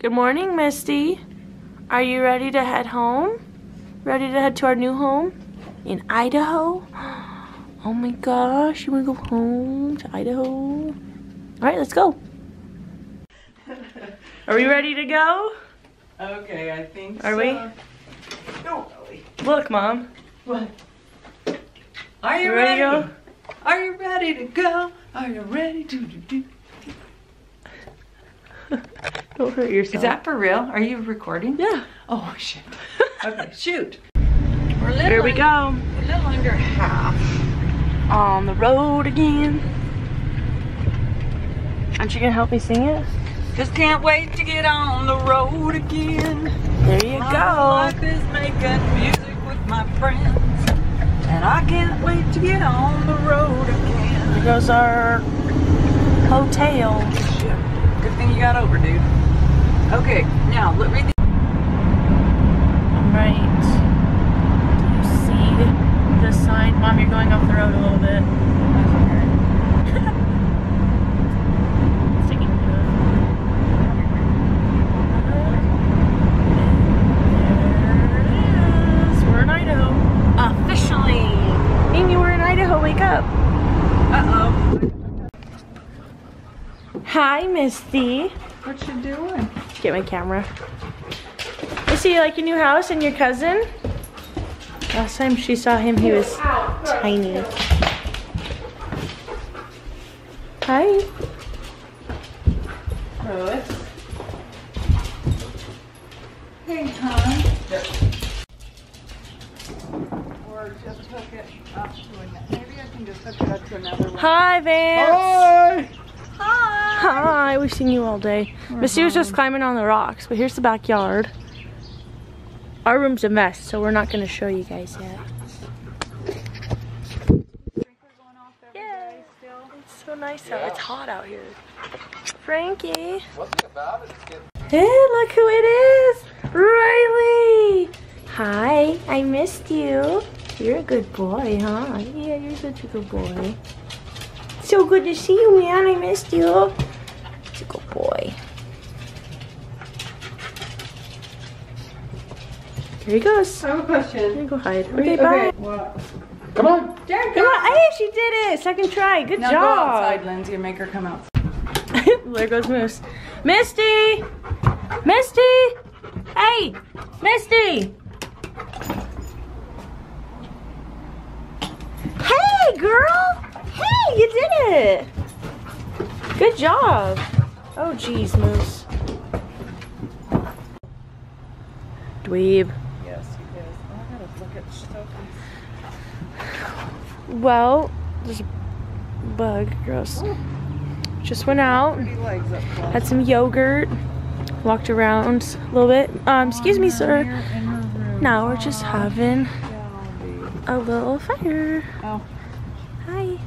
Good morning, Misty. Are you ready to head home? Ready to head to our new home in Idaho? Oh my gosh, you wanna go home to Idaho? All right, let's go. Are we ready to go? Okay, I think so. Are we? No, Riley. Look, Mom. What? Are you ready? Are you ready to go? Are you ready to do? Don't hurt yourself. Is that for real? Are you recording? Yeah. Oh shit. Okay, shoot. Here we go. We're a little under half. On the road again. Aren't you gonna help me sing it? Just can't wait to get on the road again. There you go. My life is making music with my friends. And I can't wait to get on the road again. There goes our hotel. Shit. Good thing you got over, dude. Okay, now let read the. Alright. Do you see the sign? Mom, you're going off the road a little bit. Hi, Misty. What you doing? Get my camera. Misty, you like your new house and your cousin? Last time she saw him, he was tiny. Hi. Rose. Hey, hon. Or just hook it up to another. Maybe I can just hook it up to another one. Hi, Vance. Hi. Hi, we've seen you all day. Missy was just climbing on the rocks, but here's the backyard. Our room's a mess, so we're not going to show you guys yet. Yeah, it's so nice out. It's hot out here. Frankie. Hey, look who it is. Riley. Hi, I missed you. You're a good boy, huh? Yeah, you're such a good boy. So good to see you, man. I missed you. It's a good boy. Here he goes. I have a question. Here, go hide. Okay, bye. What? Come on. Dad, come on. Hey, she did it. Second try. Good job. Now go outside, Lindsay, and make her come out. There goes Moose. Misty! Misty! Hey! Misty! Hey, girl! Hey, you did it! Good job! Oh, geez, Moose. Dweeb. Yes, he is. Oh, I gotta look at stuff. Well, there's a bug. Gross. Oh. Just went out. Had some yogurt. Walked around a little bit. Excuse me, sir. Now we're just having a little fire. Oh. Hi.